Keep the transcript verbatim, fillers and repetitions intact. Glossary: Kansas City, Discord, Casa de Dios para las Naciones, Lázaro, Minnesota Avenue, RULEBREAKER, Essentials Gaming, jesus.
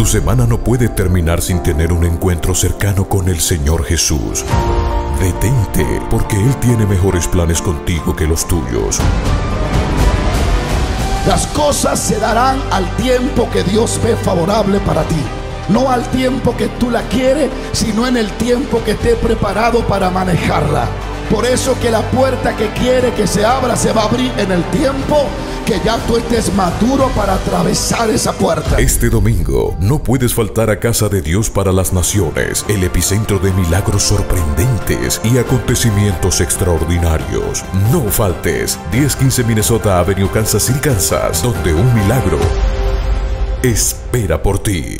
Tu semana no puede terminar sin tener un encuentro cercano con el Señor Jesús. Detente, porque Él tiene mejores planes contigo que los tuyos. Las cosas se darán al tiempo que Dios ve favorable para ti. No al tiempo que tú la quieres, sino en el tiempo que te he preparado para manejarla. Por eso que la puerta que quiere que se abra, se va a abrir en el tiempo que ya tú estés maduro para atravesar esa puerta. Este domingo no puedes faltar a Casa de Dios para las Naciones, el epicentro de milagros sorprendentes y acontecimientos extraordinarios. No faltes. diez quince Minnesota Avenue, Kansas City, Kansas, donde un milagro espera por ti.